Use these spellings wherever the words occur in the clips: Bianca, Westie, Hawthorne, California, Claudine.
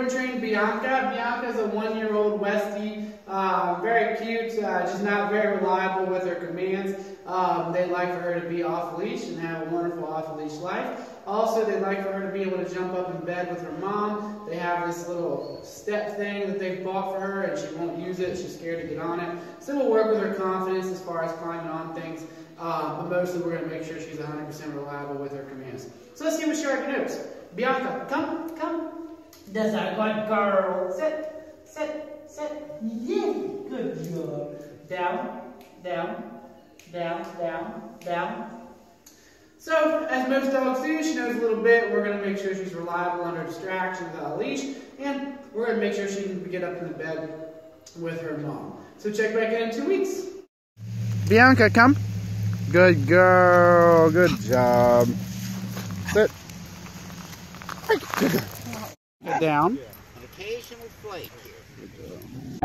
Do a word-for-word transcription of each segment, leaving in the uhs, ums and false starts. and trained Bianca. Bianca is a one-year-old Westie, uh, very cute, uh, just not very reliable with her commands. Um, they'd like for her to be off-leash and have a wonderful off-leash life. Also, they'd like for her to be able to jump up in bed with her mom. They have this little step thing that they've bought for her, and she won't use it. She's scared to get on it. So we'll work with her confidence as far as climbing on things. Uh, but mostly, we're going to make sure she's one hundred percent reliable with her commands. So let's see what Shark knows. Bianca, come, come. That's a good girl. Sit, sit, sit. Yeah, good girl. Down, down, down, down, down. So, as most dogs do, she knows a little bit. We're going to make sure she's reliable under distraction without a leash, and we're going to make sure she can get up in the bed with her mom. So check back in in two weeks. Bianca, come. Good girl. Good job. Sit. Good girl. Get down. An occasional flake here. Good girl. Good girl.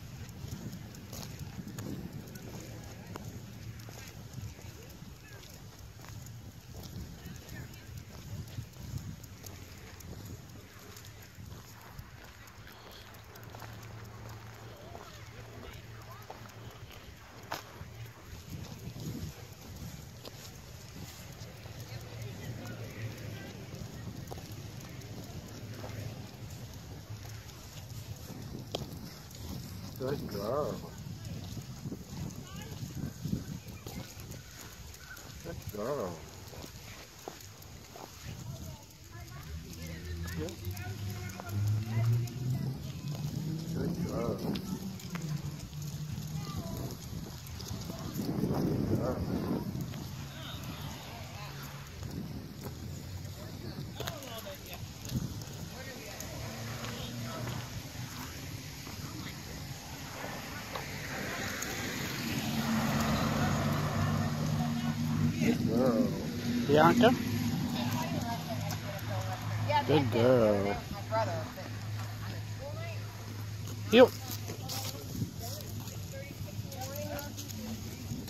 Yo. Good girl. Good girl.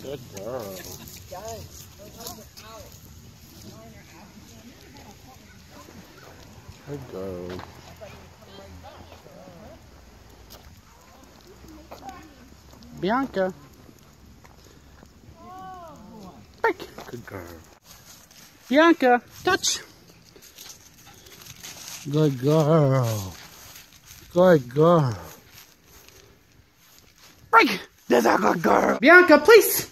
Good girl. Good girl. Good girl. Bianca? Good girl. Yep. Good girl. Good girl. Bianca. Good girl. Bianca, touch. Good girl. Good girl. Break. There's a good girl. Bianca, please.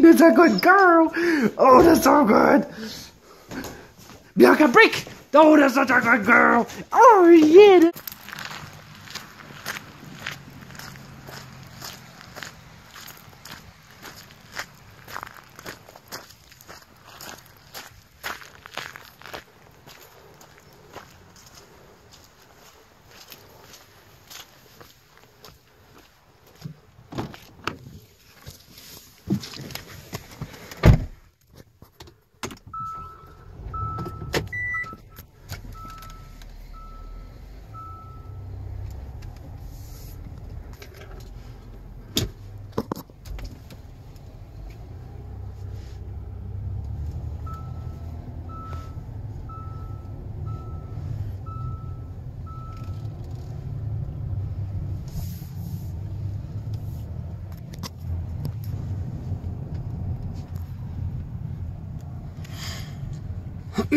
That's a good girl. Oh, that's so good. Bianca, break. Oh, that's such a good girl. Oh, yeah.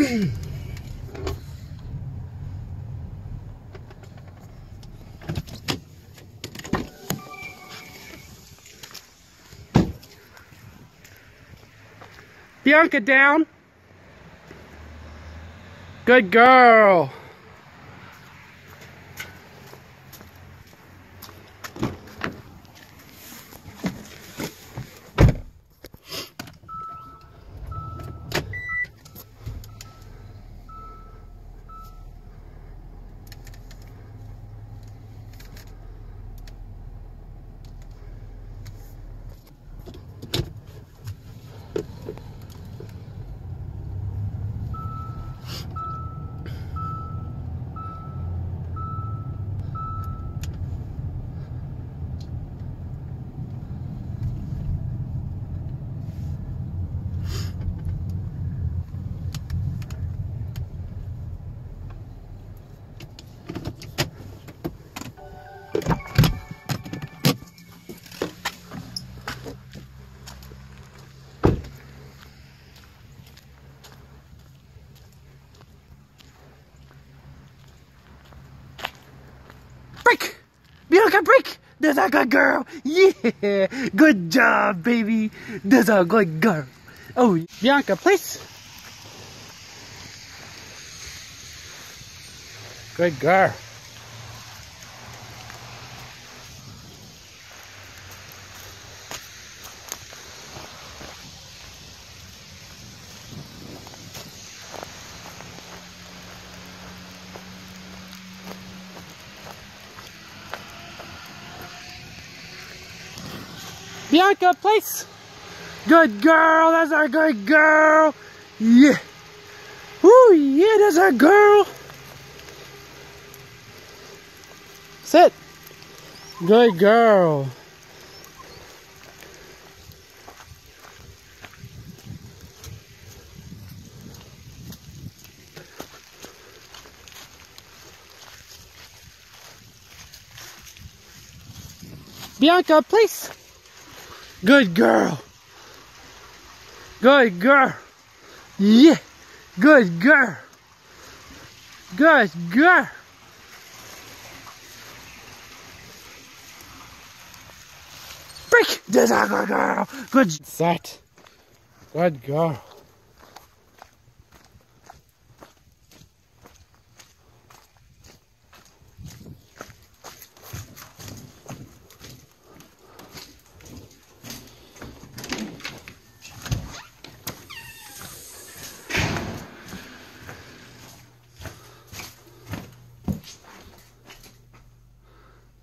Good Bianca, down. Good girl. Break! Bianca, break! That's a good girl! Yeah! Good job, baby! That's a good girl! Oh, Bianca, please! Good girl! Bianca, place. Good girl, that's our good girl. Yeah. Ooh, yeah, that's our girl. Sit. Good girl. Bianca, place. Good girl. Good girl. Yeah. Good girl. Good girl. Break. That's a good girl. Good set. Good girl.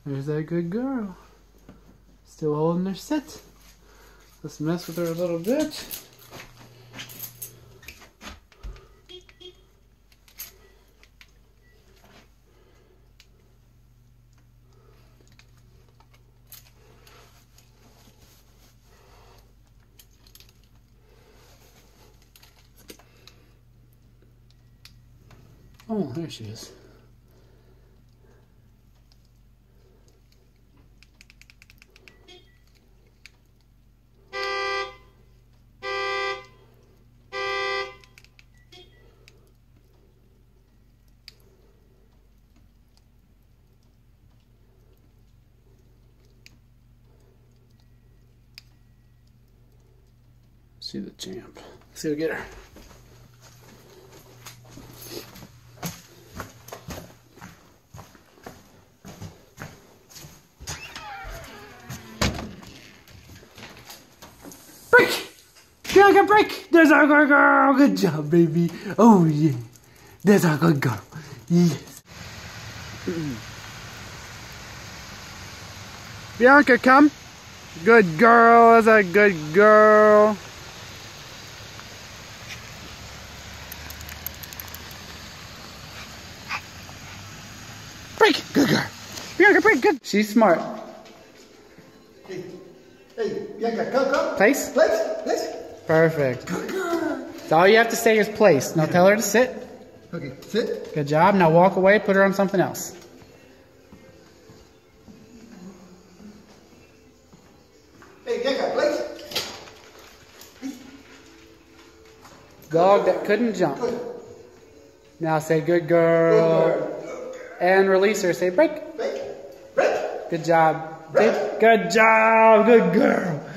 There's that good girl. Still holding her sit. Let's mess with her a little bit. Oh, there she is. See the champ. Let's go get her. Break! Bianca, break! There's our good girl! Good job, baby! Oh, yeah! There's our good girl! Yes! Bianca, come! Good girl! That's a good girl! Good girl. Bianca, pretty good. She's smart. Hey, hey, Bianca, come, come. Place? Place, place. Perfect. Good girl. So all you have to say is place. Now tell her to sit. Okay, sit. Good job. Now walk away, put her on something else. Hey, Bianca, place. Dog that couldn't jump. Good. Now say good girl. Good girl. And release her. Say break. Break. Break. Good job. Break. Good job. Good girl.